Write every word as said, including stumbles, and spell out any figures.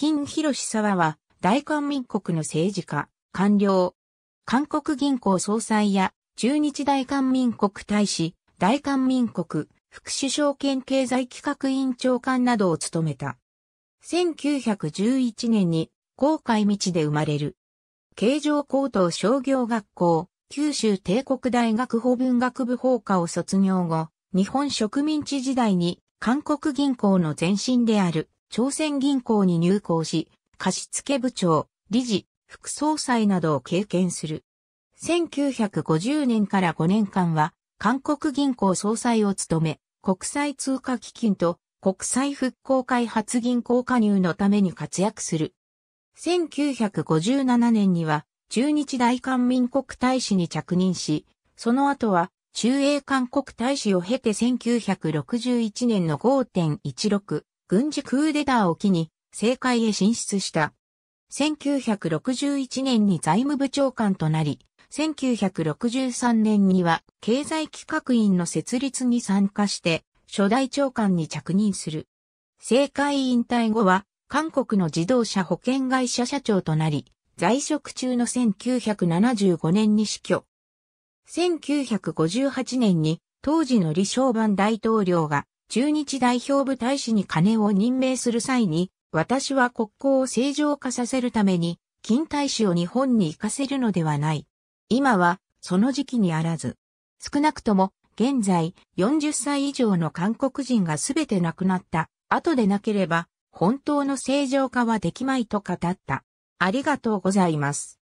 金裕澤は、大韓民国の政治家、官僚。韓国銀行総裁や、駐日大韓民国大使、大韓民国、副首相兼経済企画委員長官などを務めた。せんきゅうひゃくじゅういちねんに、黄海道で生まれる。京城高等商業学校、九州帝国大学法文学部法科を卒業後、日本植民地時代に、韓国銀行の前身である、朝鮮銀行に入行し、貸付部長、理事、副総裁などを経験する。せんきゅうひゃくごじゅうねんからごねんかんは、韓国銀行総裁を務め、国際通貨基金と国際復興開発銀行加入のために活躍する。せんきゅうひゃくごじゅうななねんには、駐日大韓民国大使に着任し、その後は、駐英韓国大使を経てせんきゅうひゃくろくじゅういちねんの ごてんいちろく。軍事クーデターを機に政界へ進出した。せんきゅうひゃくろくじゅういちねんに財務部長官となり、せんきゅうひゃくろくじゅうさんねんには経済企画院の設立に参加して初代長官に着任する。政界引退後は韓国の自動車保険会社社長となり、在職中のせんきゅうひゃくななじゅうごねんに死去。せんきゅうひゃくごじゅうはちねんに当時の李承晩大統領が駐日代表部大使に金を任命する際に、私は国交を正常化させるために、金大使を日本に行かせるのではない。今は、その時期にあらず。少なくとも、現在、よんじゅっさい以上の韓国人がすべて亡くなった、後でなければ、本当の正常化はできまいと語った。ありがとうございます。